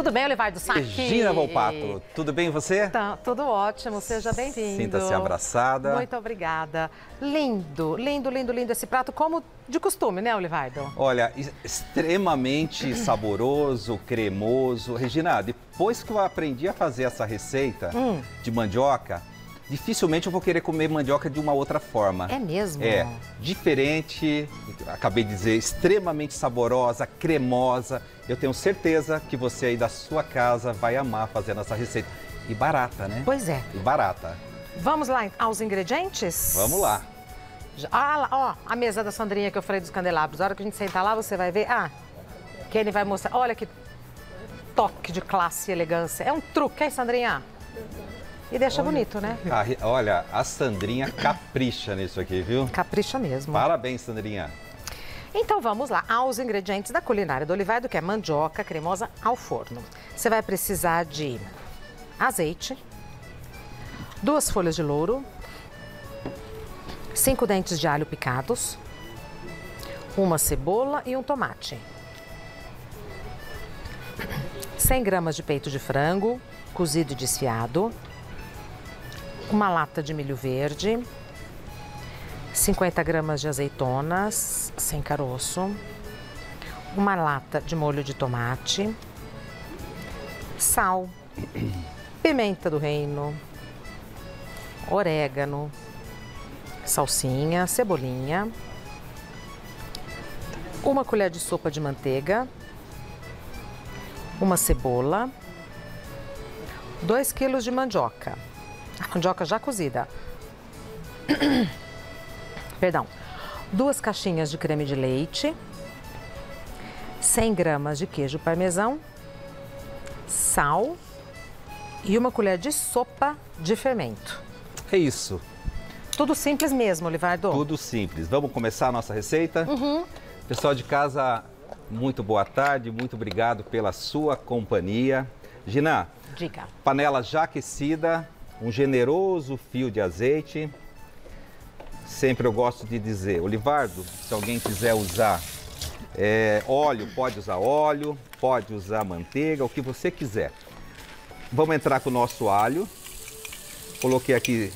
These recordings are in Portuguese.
Tudo bem, Olivardo Sacchi? Regina Volpato, tudo bem você? Tá, tudo ótimo, seja bem-vindo. Sinta-se abraçada. Muito obrigada. Lindo, lindo, lindo, lindo esse prato, como de costume, né, Olivardo? Olha, extremamente saboroso, cremoso. Regina, depois que eu aprendi a fazer essa receita de mandioca, dificilmente eu vou querer comer mandioca de uma outra forma. É mesmo? É, diferente, acabei de dizer, extremamente saborosa, cremosa. Eu tenho certeza que você aí da sua casa vai amar fazendo essa receita. E barata, né? Pois é. E barata. Vamos lá aos ingredientes? Vamos lá. Ah, ó, a mesa da Sandrinha que eu falei dos candelabros. A hora que a gente sentar lá, você vai ver. Ah, Kenny vai mostrar. Olha que toque de classe e elegância. É um truque, hein, Sandrinha? E deixa bonito, né? Olha, a Sandrinha capricha nisso aqui, viu? Capricha mesmo. Parabéns, Sandrinha. Então vamos lá aos ingredientes da culinária do Olivardo, que é mandioca cremosa ao forno. Você vai precisar de azeite, 2 folhas de louro, 5 dentes de alho picados, 1 cebola e 1 tomate. 100 gramas de peito de frango, cozido e desfiado. 1 lata de milho verde, 50 gramas de azeitonas sem caroço, 1 lata de molho de tomate, sal, pimenta do reino, orégano, salsinha, cebolinha, 1 colher de sopa de manteiga, 1 cebola, 2 quilos de mandioca. A mandioca já cozida. Perdão. 2 caixinhas de creme de leite. 100 gramas de queijo parmesão. Sal. E 1 colher de sopa de fermento. É isso. Tudo simples mesmo, Olivardo. Tudo simples. Vamos começar a nossa receita? Uhum. Pessoal de casa, muito boa tarde. Muito obrigado pela sua companhia. Gina. Diga. Panela já aquecida. Um generoso fio de azeite. Sempre eu gosto de dizer, Olivardo, se alguém quiser usar óleo, pode usar manteiga, o que você quiser. Vamos entrar com o nosso alho. Coloquei aqui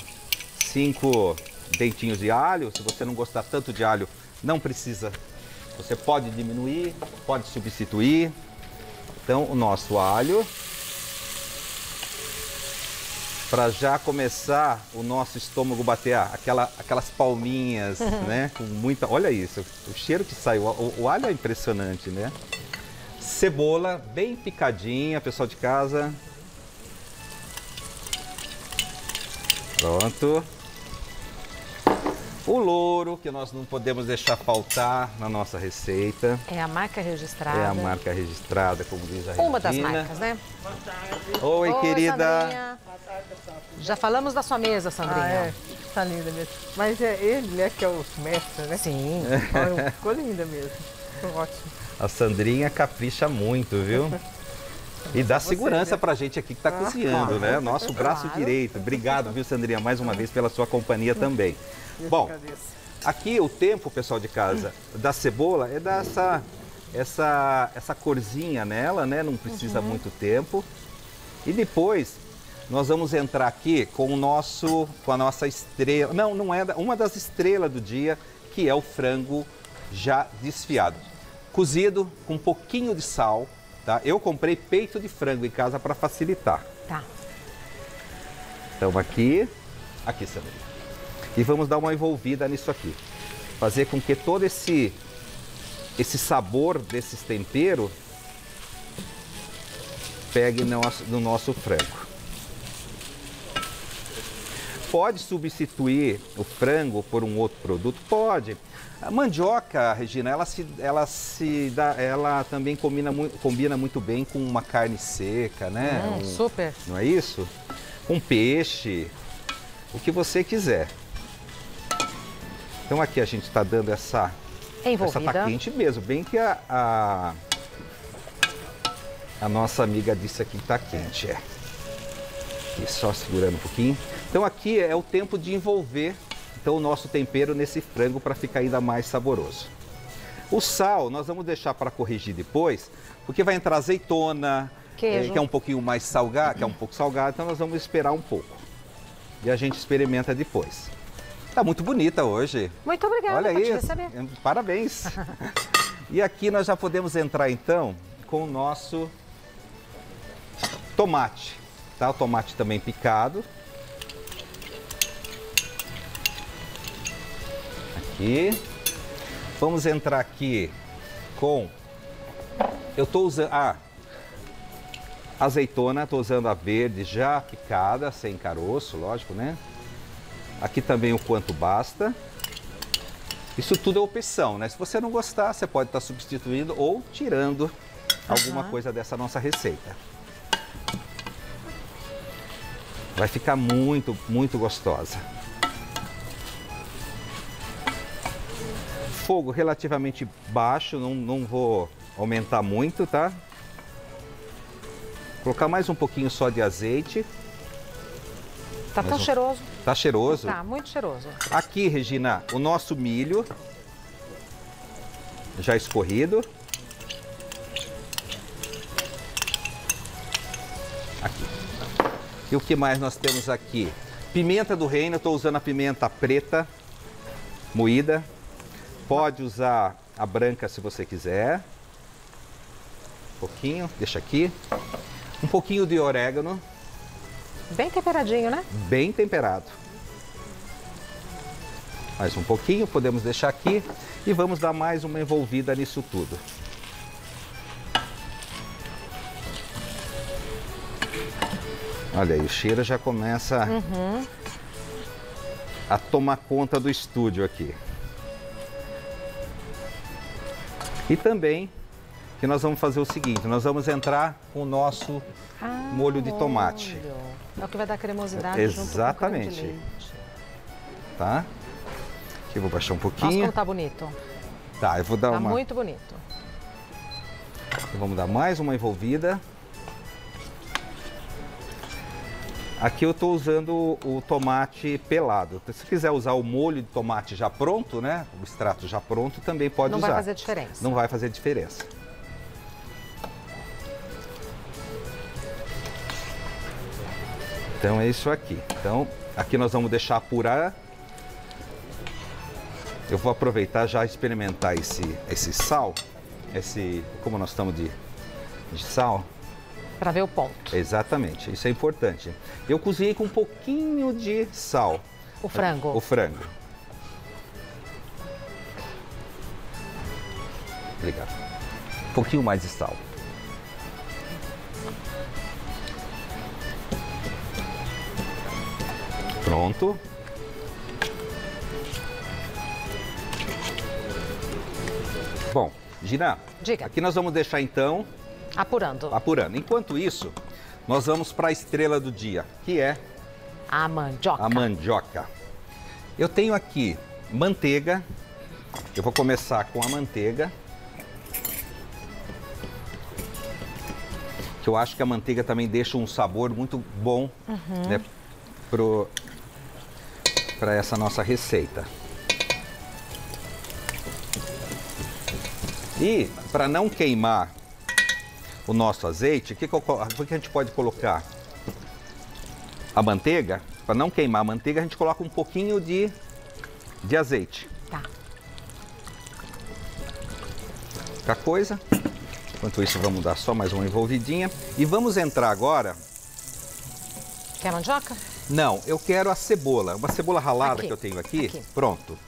5 dentinhos de alho. Se você não gostar tanto de alho, não precisa. Você pode diminuir, pode substituir. Então, o nosso alho. Para já começar o nosso estômago bater aquelas palminhas, né? Com muita... Olha isso, o cheiro que saiu, o alho é impressionante, né? Cebola bem picadinha, pessoal de casa. Pronto. O louro, que nós não podemos deixar faltar na nossa receita. É a marca registrada. É a marca registrada, como diz a Regina. Uma das marcas, né? Boa tarde. Oi, querida. Sandrinha. Boa tarde, pessoal. Já falamos da sua mesa, Sandrinha. Ah, é. Tá linda mesmo. Mas é ele, né, que é o mestre, né? Sim. Olha, ficou linda mesmo. Ficou ótimo. A Sandrinha capricha muito, viu? E dá segurança pra gente aqui que tá cozinhando, né? Nosso braço direito. Obrigado, viu, Sandrinha, mais uma vez pela sua companhia também. Bom, aqui o tempo, pessoal de casa, da cebola é dar essa corzinha nela, né? Não precisa muito tempo. E depois nós vamos entrar aqui com a nossa estrela. Não, não é uma das estrelas do dia, que é o frango já desfiado. Cozido com um pouquinho de sal, tá? Eu comprei peito de frango em casa para facilitar. Tá. Então aqui, Sandrinha. E vamos dar uma envolvida nisso aqui. Fazer com que todo esse sabor desses temperos pegue no nosso frango. Pode substituir o frango por um outro produto? Pode. A mandioca, Regina, ela também combina muito bem com uma carne seca, né? Super. Não é isso? Um peixe, o que você quiser. Então aqui a gente está dando essa tá quente mesmo, bem que a nossa amiga disse aqui que tá quente, é. E só segurando um pouquinho. Então aqui é o tempo de envolver então, o nosso tempero nesse frango para ficar ainda mais saboroso. O sal nós vamos deixar para corrigir depois, porque vai entrar azeitona, Queijo. Que é um pouquinho mais salgado, que é um pouco salgado, então nós vamos esperar um pouco. E a gente experimenta depois. Tá muito bonita hoje. Muito obrigada. Olha aí, parabéns. E aqui nós já podemos entrar então com o nosso tomate, tá? O tomate também picado. Aqui. Vamos entrar aqui com... Eu tô usando a azeitona, tô usando a verde já picada, sem caroço, lógico, né? Aqui também o quanto basta. Isso tudo é opção, né? Se você não gostar, você pode estar substituindo ou tirando alguma coisa dessa nossa receita. Vai ficar muito, muito gostosa. Fogo relativamente baixo, não vou aumentar muito, tá? Colocar mais um pouquinho só de azeite. Tá tão cheiroso. Tá cheiroso? Tá, muito cheiroso. Aqui, Regina, o nosso milho já escorrido. Aqui. E o que mais nós temos aqui? Pimenta do reino, eu tô usando a pimenta preta, moída. Pode usar a branca se você quiser. Um pouquinho, deixa aqui. Um pouquinho de orégano. Bem temperadinho, né? Bem temperado. Mais um pouquinho, podemos deixar aqui. E vamos dar mais uma envolvida nisso tudo. Olha aí, o cheiro já começa a tomar conta do estúdio aqui. E também, que nós vamos fazer o seguinte, nós vamos entrar com o nosso molho de tomate. É o que vai dar cremosidade. Exatamente. Junto com o creme de leite. Tá? Aqui eu vou baixar um pouquinho. Nossa, como tá bonito. Tá, eu vou dar uma... Tá muito bonito. Então, vamos dar mais uma envolvida. Aqui eu tô usando o tomate pelado. Se quiser usar o molho de tomate já pronto, né? O extrato já pronto, também pode usar. Não vai fazer diferença. Não vai fazer diferença. Então é isso aqui. Então, aqui nós vamos deixar apurar. Eu vou aproveitar já experimentar esse sal. Como nós estamos de sal. Para ver o ponto. Exatamente, isso é importante. Eu cozinhei com um pouquinho de sal. O frango. O frango. Obrigado. Um pouquinho mais de sal. Pronto. Bom, Gina, diga. Aqui nós vamos deixar então... Apurando. Apurando. Enquanto isso, nós vamos para a estrela do dia, que é... A mandioca. A mandioca. Eu tenho aqui manteiga. Eu vou começar com a manteiga. Que eu acho que a manteiga também deixa um sabor muito bom, né? Para essa nossa receita. E para não queimar o nosso azeite, o que a gente pode colocar? A manteiga, para não queimar a manteiga, a gente coloca um pouquinho de azeite. Tá. Pouca coisa. Enquanto isso, vamos dar só mais uma envolvidinha. E vamos entrar agora... Quer mandioca? Não, eu quero a cebola. Uma cebola ralada aqui, que eu tenho aqui. Pronto.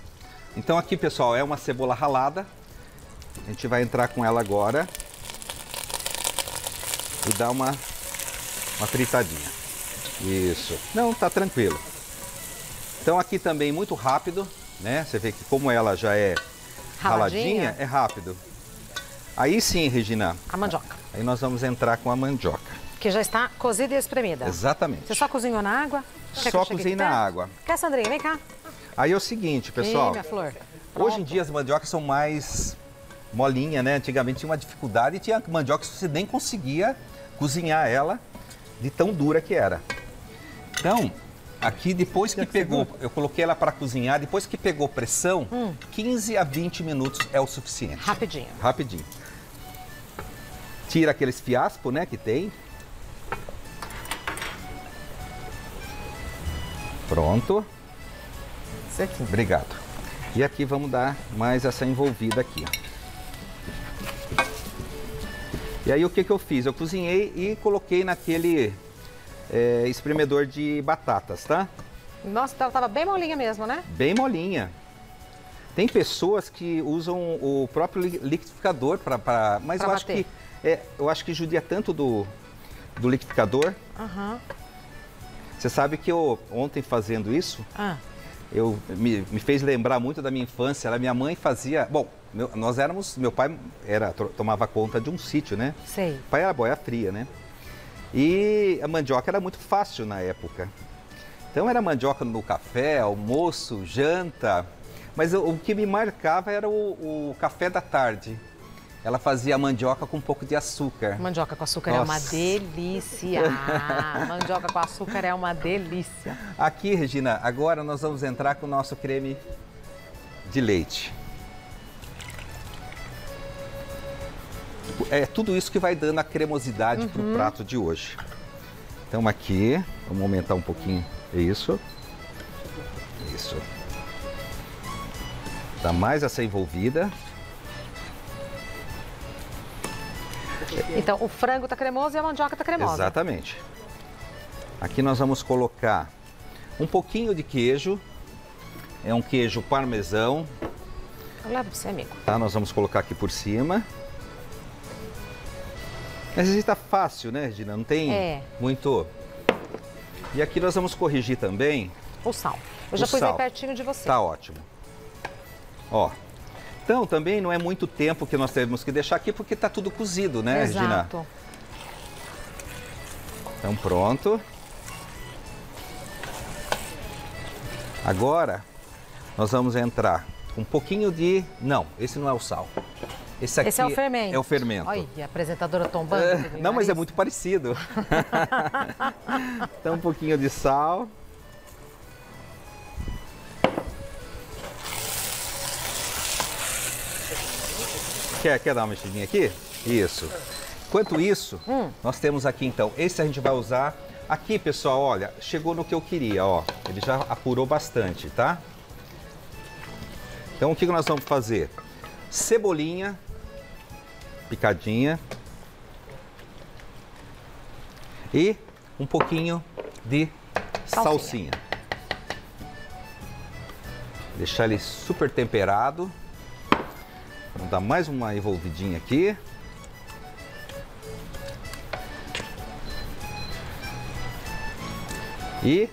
Então aqui, pessoal, é uma cebola ralada. A gente vai entrar com ela agora e dar uma fritadinha. Isso. Não, tá tranquilo. Então aqui também muito rápido, né? Você vê que como ela já é raladinha, é rápido. Aí sim, Regina. A mandioca. Aí nós vamos entrar com a mandioca. Que já está cozida e espremida. Exatamente. Você só cozinhou na água? Só cozinhei na água. Quer, Sandrinha? Vem cá. Aí é o seguinte, pessoal. Ih, minha flor. Hoje em dia as mandiocas são mais molinha, né? Antigamente tinha uma dificuldade e tinha mandioca que você nem conseguia cozinhar ela de tão dura que era. Então, aqui depois que pegou, eu coloquei ela para cozinhar, depois que pegou pressão, 15 a 20 minutos é o suficiente. Rapidinho. Rapidinho. Tira aqueles fiaspos, né, que tem. Pronto. Isso aqui. Obrigado. E aqui vamos dar mais essa envolvida aqui. E aí o que que eu fiz? Eu cozinhei e coloquei naquele espremedor de batatas, tá? Nossa, ela tava bem molinha mesmo, né? Bem molinha. Tem pessoas que usam o próprio liquidificador para... Mas pra eu acho que judia tanto do liquidificador. Uhum. Você sabe que eu, ontem fazendo isso, me fez lembrar muito da minha infância. A minha mãe fazia... Bom, meu pai tomava conta de um sítio, né? Sei. O pai era boia fria, né? E a mandioca era muito fácil na época. Então era mandioca no café, almoço, janta... Mas o que me marcava era o café da tarde. Ela fazia mandioca com um pouco de açúcar. Mandioca com açúcar é uma delícia. Mandioca com açúcar é uma delícia. Aqui, Regina, agora nós vamos entrar com o nosso creme de leite. É tudo isso que vai dando a cremosidade para o prato de hoje. Então aqui, vamos aumentar um pouquinho. Isso. Isso. Dá mais essa envolvida. Então, o frango tá cremoso e a mandioca tá cremosa. Exatamente. Aqui nós vamos colocar um pouquinho de queijo. É um queijo parmesão. Olá pra você, amigo. Tá, nós vamos colocar aqui por cima. Mas isso tá fácil, né, Regina? Não tem muito... E aqui nós vamos corrigir também... O sal. Eu já pus aí pertinho de você. Tá ótimo. Ó, então também não é muito tempo que nós temos que deixar aqui, porque tá tudo cozido, né, Regina? Exato. Então pronto. Agora, nós vamos entrar com um pouquinho de... Não, esse não é o sal. Esse aqui é o fermento. É o fermento. Olha, a apresentadora tombando. Não, mas é muito parecido. Então um pouquinho de sal... Quer dar uma mexidinha aqui? Isso. Enquanto isso, nós temos aqui então, esse a gente vai usar. Aqui, pessoal, olha, chegou no que eu queria, ó. Ele já apurou bastante, tá? Então, o que nós vamos fazer? Cebolinha, picadinha. E um pouquinho de salsinha. Deixar ele super temperado. Vamos dar mais uma envolvidinha aqui. E,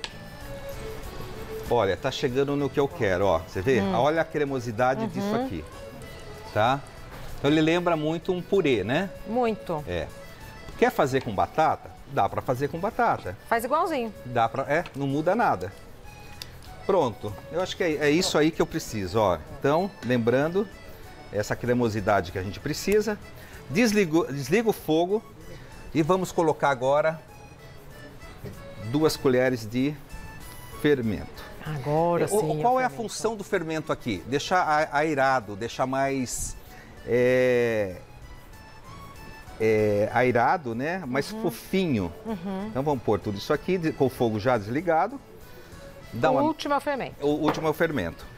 olha, tá chegando no que eu quero, ó. Você vê? Olha a cremosidade disso aqui, tá? Então ele lembra muito um purê, né? Muito. É. Quer fazer com batata? Dá pra fazer com batata. Faz igualzinho. Dá pra, não muda nada. Pronto. Eu acho que é isso aí que eu preciso, ó. Então, lembrando... Essa cremosidade que a gente precisa. Desliga o fogo e vamos colocar agora 2 colheres de fermento. Agora sim. Qual é a função do fermento aqui? Deixar aerado, deixar mais aerado, né? Mais fofinho. Então vamos pôr tudo isso aqui com o fogo já desligado. O último é o fermento. O último é o fermento.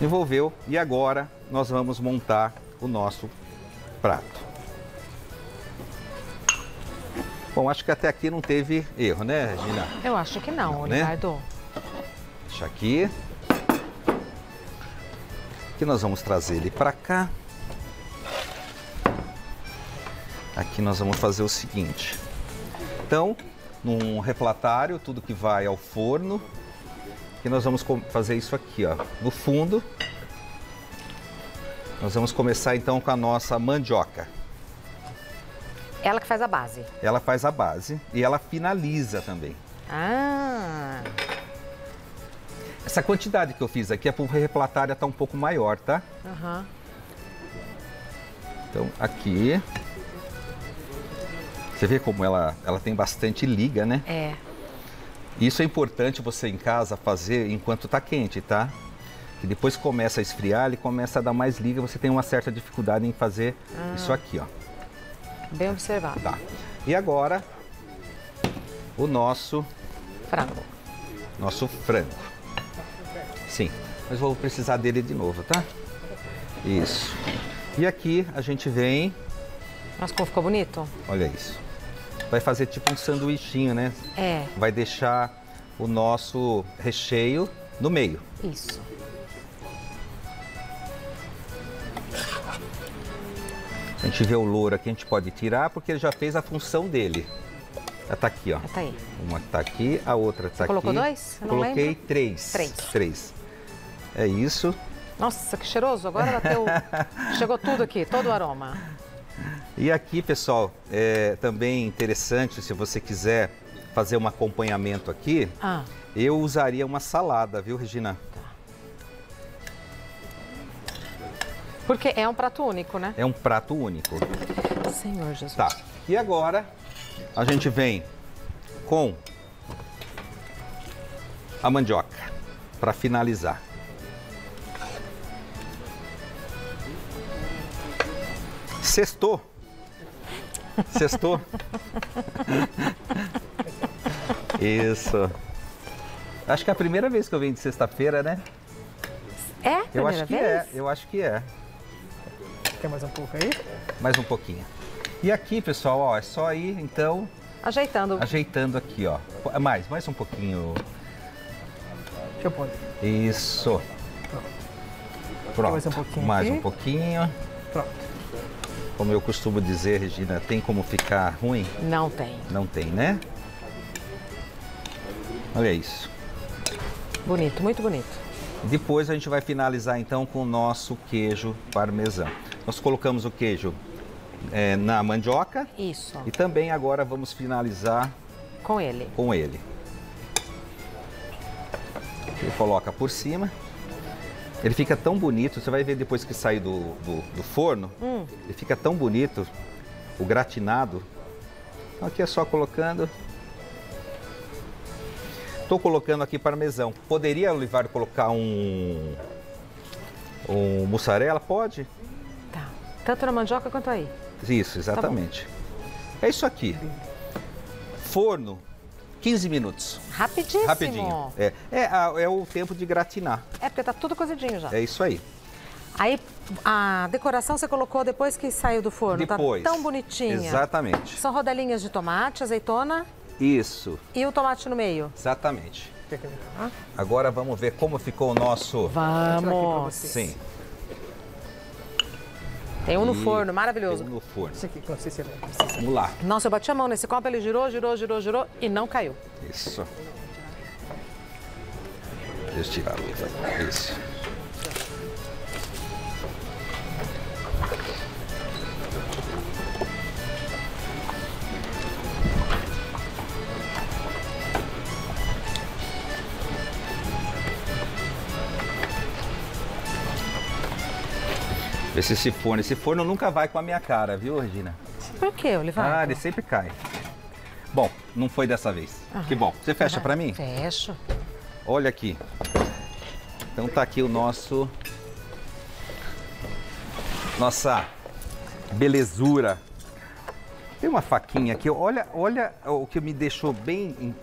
Envolveu e agora nós vamos montar o nosso prato. Bom, acho que até aqui não teve erro, né, Gina? Eu acho que não, Olivardo. Né? Deixa aqui. Aqui nós vamos trazer ele para cá. Aqui nós vamos fazer o seguinte. Então, num refratário, tudo que vai ao forno. Aqui nós vamos fazer isso aqui, ó, no fundo. Nós vamos começar então com a nossa mandioca. Ela que faz a base. Ela faz a base e ela finaliza também. Ah! Essa quantidade que eu fiz aqui é para o replatário estar um pouco maior, tá? Uhum. Então aqui. Você vê como ela tem bastante liga, né? É. Isso é importante você em casa fazer enquanto está quente, tá? que depois começa a esfriar, ele começa a dar mais liga, você tem uma certa dificuldade em fazer isso aqui, ó. Bem observado. Tá. E agora, o nosso... frango. Nosso frango. Sim, mas vou precisar dele de novo, tá? Isso. E aqui a gente vem... Nossa, como ficou bonito. Olha isso. Vai fazer tipo um sanduichinho, né? É. Vai deixar o nosso recheio no meio. Isso. A gente vê o louro aqui, a gente pode tirar, porque ele já fez a função dele. Ela tá aqui, ó. Ela tá aí. Uma tá aqui, a outra tá aqui. Colocou dois? Eu não lembro. Coloquei três. Três. É isso. Nossa, que cheiroso. Agora bateu... Chegou tudo aqui, todo o aroma. E aqui, pessoal, é também interessante, se você quiser fazer um acompanhamento aqui, eu usaria uma salada, viu, Regina? Porque é um prato único, né? É um prato único. Senhor Jesus. Tá. E agora, a gente vem com a mandioca, para finalizar. Sextou. Sextou? Isso. Acho que é a primeira vez que eu venho de sexta-feira, né? É? Eu acho que é. Eu acho que é. Quer mais um pouco aí? Mais um pouquinho. E aqui, pessoal, ó, é só ir, então... Ajeitando. Ajeitando aqui, ó. Mais um pouquinho. Deixa eu pôr. Isso. Pronto. Mais um pouquinho. Mais um pouquinho. Pronto. Como eu costumo dizer, Regina, tem como ficar ruim? Não tem. Não tem, né? Olha isso. Bonito, muito bonito. Depois a gente vai finalizar então com o nosso queijo parmesão. Nós colocamos o queijo na mandioca. Isso. E também agora vamos finalizar... com ele. Com ele. Ele coloca por cima. Ele fica tão bonito, você vai ver depois que sair do forno, ele fica tão bonito, o gratinado. Então aqui é só colocando. Estou colocando aqui parmesão. Poderia, Olivardo, colocar um mussarela? Pode. Tá. Tanto na mandioca quanto aí. Isso, exatamente. Tá, é isso aqui. Forno, 15 minutos. Rapidíssimo. Rapidinho. É o tempo de gratinar. É, porque tá tudo cozidinho já. É isso aí. Aí a decoração você colocou depois que saiu do forno. Depois. Tá tão bonitinha. Exatamente. São rodelinhas de tomate, azeitona. Isso. E o tomate no meio. Exatamente. Agora vamos ver como ficou o nosso... Vamos. Sim. Tem um no forno, maravilhoso. Tem um no forno. Isso aqui, vamos lá. Nossa, eu bati a mão nesse copo, ele girou, girou, girou, girou e não caiu. Isso. Deixa eu tirar a luz aqui. Isso. Esse forno nunca vai com a minha cara, viu, Regina? Por que, Olivardo? Ah, ele sempre cai. Bom, não foi dessa vez. Que bom. Você fecha pra mim? Fecho. Olha aqui. Então tá aqui o nosso... nossa belezura. Tem uma faquinha aqui. Olha o que me deixou bem...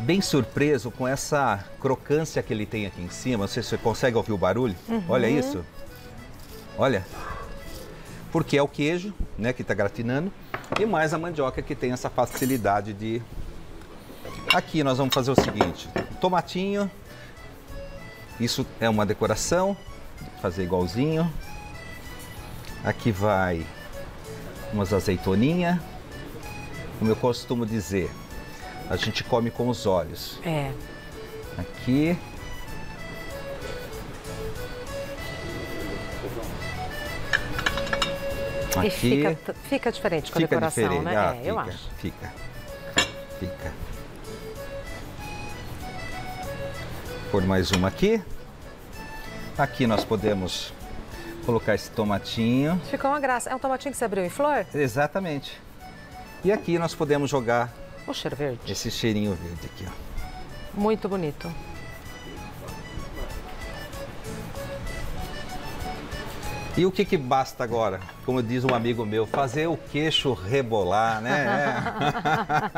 bem surpreso com essa crocância que ele tem aqui em cima. Não sei se você consegue ouvir o barulho. Uhum. Olha isso. Olha. Porque é o queijo, né, que está gratinando. E mais a mandioca que tem essa facilidade de... Aqui nós vamos fazer o seguinte. Tomatinho. Isso é uma decoração. Vou fazer igualzinho. Aqui vai umas azeitoninhas. Como eu costumo dizer... a gente come com os olhos. É. Aqui. E fica diferente com a decoração, diferente, né? Ah, eu acho. Fica. Por mais uma aqui. Aqui nós podemos colocar esse tomatinho. Ficou uma graça. É um tomatinho que você abriu em flor? Exatamente. E aqui nós podemos jogar... o cheiro verde. Esse cheirinho verde aqui, ó. Muito bonito. E o que que basta agora? Como diz um amigo meu, fazer o queixo rebolar, né? É.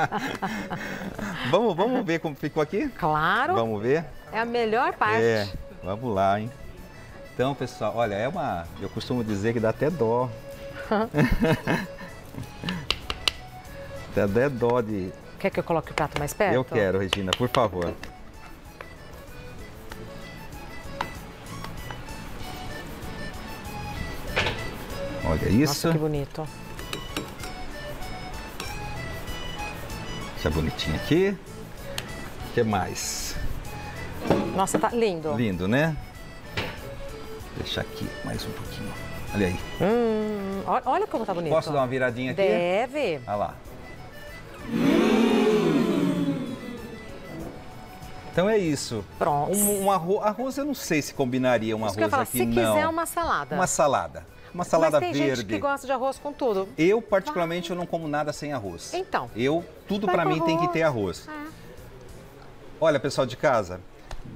Vamos ver como ficou aqui? Claro. Vamos ver? É a melhor parte. É, vamos lá, hein? Então, pessoal, olha, é uma... Eu costumo dizer que dá até dó. Dá até dó de... Quer que eu coloque o prato mais perto? Eu quero, Regina, por favor. Olha isso. Nossa, que bonito. Deixa bonitinho aqui. O que mais? Nossa, tá lindo. Lindo, né? Vou deixar aqui mais um pouquinho. Olha aí. Olha como tá bonito. Posso dar uma viradinha aqui? Deve. Olha lá. Então é isso. Pronto. Um arroz, eu não sei se combinaria um arroz aqui, não. Se quiser, uma salada. Uma salada. Uma salada verde. Mas tem gente que gosta de arroz com tudo. Eu, particularmente, eu não como nada sem arroz. Então. Eu, tudo pra mim tem que ter arroz. É. Olha, pessoal de casa,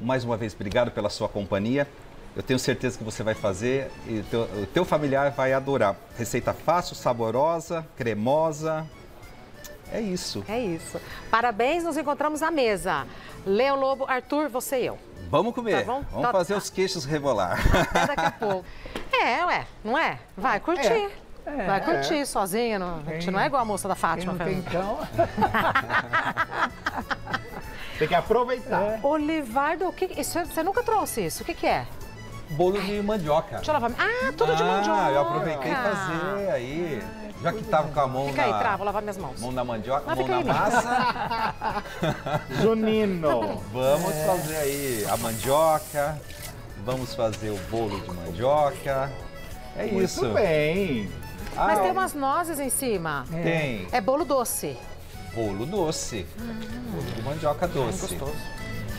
mais uma vez, obrigado pela sua companhia. Eu tenho certeza que você vai fazer e o teu familiar vai adorar. Receita fácil, saborosa, cremosa. É isso. É isso. Parabéns, nos encontramos à mesa. Leon Lobo, Arthur, você e eu. Vamos comer. Tá bom? Vamos fazer os queixos rebolar. Até daqui a pouco. É, ué, não é? Vai curtir. É, vai curtir sozinho. Não, a gente não é igual a moça da Fátima. Então. Tem que aproveitar. É. Olivardo, o que, isso, você nunca trouxe isso? O que que é? Bolo de mandioca. Deixa eu lavar. Ah, tudo de mandioca. Ah, eu aproveitei fazer aí. Já que tava com a mão fica na... Fica aí, vou lavar minhas mãos. Mão na mandioca, mão na massa. Junino. Vamos fazer aí a mandioca. Vamos fazer o bolo de mandioca. É isso. Muito bem. Mas tem umas nozes em cima. Tem. É bolo doce. Bolo doce. Bolo de mandioca doce. Gostoso.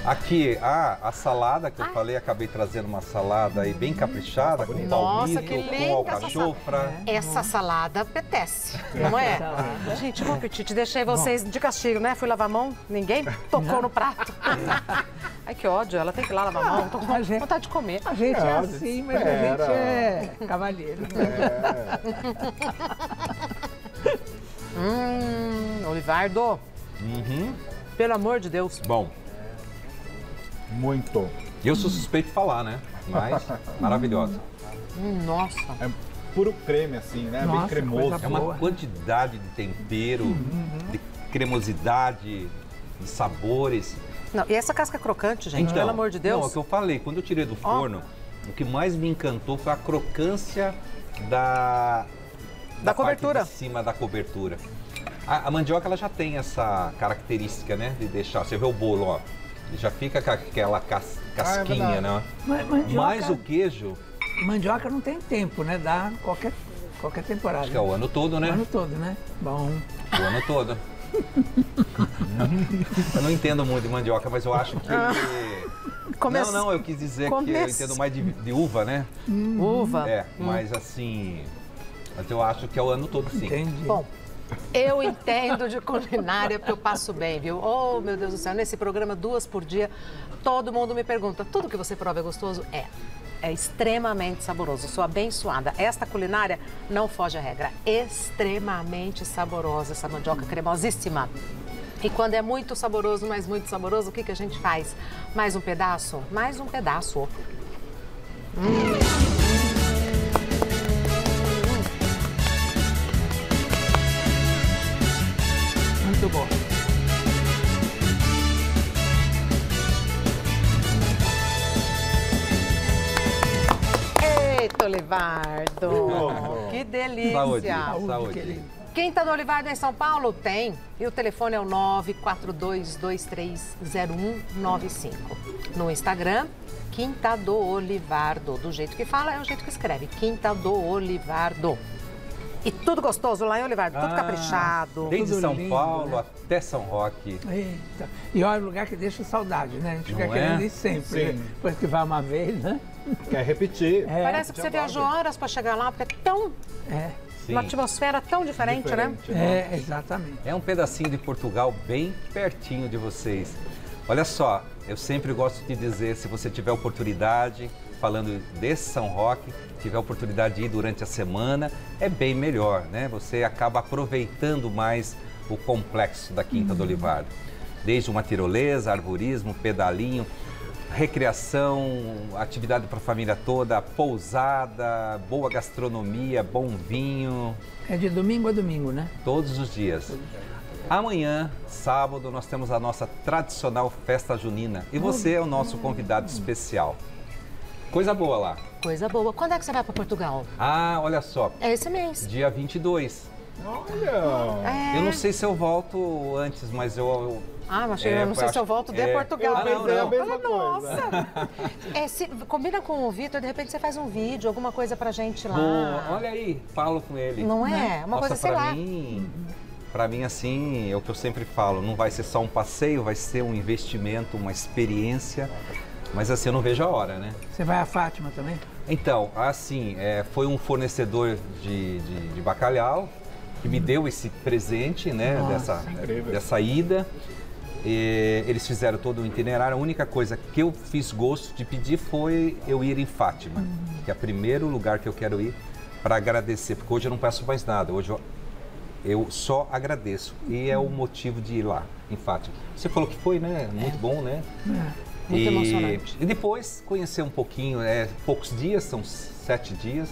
Aqui, a salada que eu falei, acabei trazendo uma salada aí bem caprichada, com palmito, com alcachofra. Essa salada apetece, não é? Gente, bom apetite, deixei vocês de castigo, né? Fui lavar a mão, ninguém tocou no prato. Ai, que ódio, ela tem que ir lá lavar a mão, tô com vontade de comer. A gente é assim, mas a gente é cavalheiro. É. Olivardo, pelo amor de Deus. Bom. Muito. Eu sou suspeito de falar, né? Mas maravilhosa. Nossa. É puro creme, assim, né? Nossa, bem cremoso. É uma quantidade de tempero, de cremosidade, de sabores. Não, e essa casca crocante, gente, então, pelo amor de Deus. Não, é o que eu falei. Quando eu tirei do forno, o que mais me encantou foi a crocância da cobertura. Parte de cima da cobertura. A mandioca, ela já tem essa característica, né? De deixar... Você vê o bolo, ó. Já fica com aquela casquinha, né? Mas o queijo... Mandioca não tem tempo, né? Dá qualquer temporada. Acho que é o ano todo, né? O ano todo, né? Bom... O ano todo. Eu não entendo muito de mandioca, mas eu acho que... Não, eu quis dizer que eu entendo mais de uva, né? Uva. É, mas assim... Mas eu acho que é o ano todo, sim. Entendi. Bom. Eu entendo de culinária porque eu passo bem, viu? Oh, meu Deus do céu, nesse programa 2 por dia, todo mundo me pergunta, tudo que você prova é gostoso? É extremamente saboroso, sou abençoada. Esta culinária não foge à regra, extremamente saborosa, essa mandioca cremosíssima. E quando é muito saboroso, mas muito saboroso, o que que a gente faz? Mais um pedaço? Mais um pedaço. Muito bom. Eita, Olivardo! Que delícia! Saúde, saúde. Querido. Quinta do Olivardo em São Paulo? Tem. E o telefone é o 942230195. No Instagram, Quinta do Olivardo. Do jeito que fala, é o jeito que escreve. Quinta do Olivardo. E tudo gostoso lá em Olivardo, tudo caprichado. Desde São Paulo até São Roque. Eita. E olha, o lugar que deixa saudade, né? A gente fica querendo ir sempre. Sim. Depois que vai uma vez, né? Quer repetir. É. Parece que você viajou horas para chegar lá, porque é tão... Uma atmosfera tão diferente, né? É, exatamente. É um pedacinho de Portugal bem pertinho de vocês. Olha só, eu sempre gosto de dizer, se você tiver oportunidade, falando de São Roque, tiver a oportunidade de ir durante a semana, é bem melhor, né? Você acaba aproveitando mais o complexo da Quinta do Olivardo. Desde uma tirolesa, arborismo, pedalinho, recreação, atividade para a família toda, pousada, boa gastronomia, bom vinho. É de domingo a domingo, né? Todos os dias. Amanhã, sábado, nós temos a nossa tradicional festa junina. E você é o nosso convidado especial. Coisa boa lá. Coisa boa. Quando é que você vai para Portugal? Ah, olha só. É esse mês. Dia 22. Olha! É. Eu não sei se eu volto antes, mas eu... Ah, mas eu não sei se eu volto de Portugal. Ah, não, não. Olha, nossa! Combina com o Vitor, de repente você faz um vídeo, alguma coisa pra gente lá. Bom, olha aí, falo com ele. Não é? Uma coisa, sei lá. Para mim, assim, é o que eu sempre falo, não vai ser só um passeio, vai ser um investimento, uma experiência, mas assim, eu não vejo a hora, né? Você vai à Fátima também? Então, assim, foi um fornecedor de bacalhau que me deu esse presente, né, nossa, dessa ida. E eles fizeram todo o itinerário, a única coisa que eu fiz gosto de pedir foi eu ir em Fátima, que é o primeiro lugar que eu quero ir para agradecer, porque hoje eu não peço mais nada, hoje eu só agradeço. E é o motivo de ir lá, em Fátima. Você falou que foi, né? Muito bom, né? Muito emocionante. E depois conhecer um pouquinho, poucos dias, são 7 dias,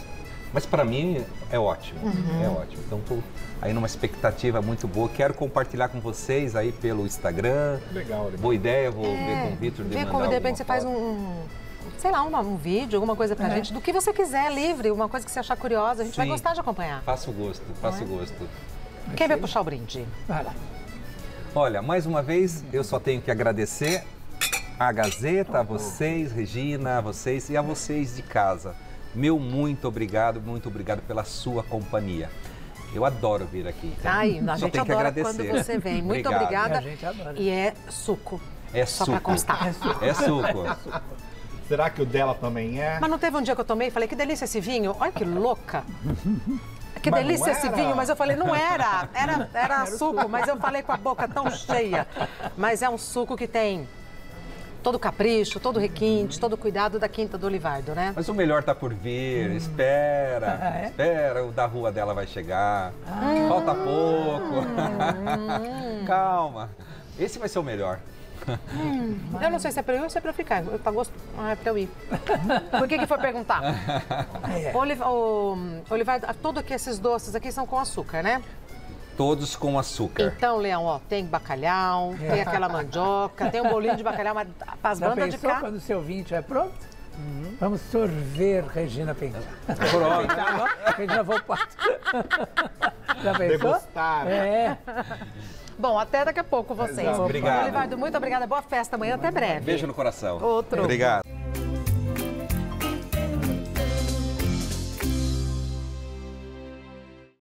mas para mim é ótimo, é ótimo. Então tô aí numa expectativa muito boa. Quero compartilhar com vocês aí pelo Instagram. Legal, legal. Boa ideia, vou ver com o Vitor. Vê como de repente você faz um... Sei lá, um vídeo, alguma coisa pra gente, do que você quiser, livre, uma coisa que você achar curiosa, a gente vai gostar de acompanhar. Faço gosto, faço gosto. Quem vai puxar o brinde? Vai lá. Olha, mais uma vez, eu só tenho que agradecer à Gazeta, a vocês, Regina, a vocês e a vocês de casa. Meu muito obrigado pela sua companhia. Eu adoro vir aqui. Então, ai, a gente adora quando você vem. Muito obrigada. A gente adora. E é suco. É suco. Só pra constar. É suco. É suco. É suco. Será que o dela também é? Mas não teve um dia que eu tomei e falei, que delícia esse vinho. Olha que louca. Que delícia esse vinho. Mas eu falei, não era. Era suco, mas eu falei com a boca tão cheia. Mas é um suco que tem todo o capricho, todo o requinte, todo o cuidado da Quinta do Olivardo, né? Mas o melhor tá por vir. Espera, espera. O da rua dela vai chegar. Falta pouco. Calma. Esse vai ser o melhor. Eu não sei se é pra eu ir ou se é pra eu ficar. Eu tá gosto... Ah, é pra eu ir. Por que foi perguntar? Olivardo, todos esses doces aqui são com açúcar, né? Todos com açúcar. Então, Leão, ó, tem bacalhau, tem aquela mandioca, tem um bolinho de bacalhau, mas as bandas de cá... Quando o seu vinho estiver pronto, vamos sorver Regina Penha. Pronto. Regina Volpato. Já pensou? Degustar. Bom, até daqui a pouco vocês. Obrigado. Olivardo, muito obrigada. Boa festa amanhã, até breve. Beijo no coração. Outro. Obrigado.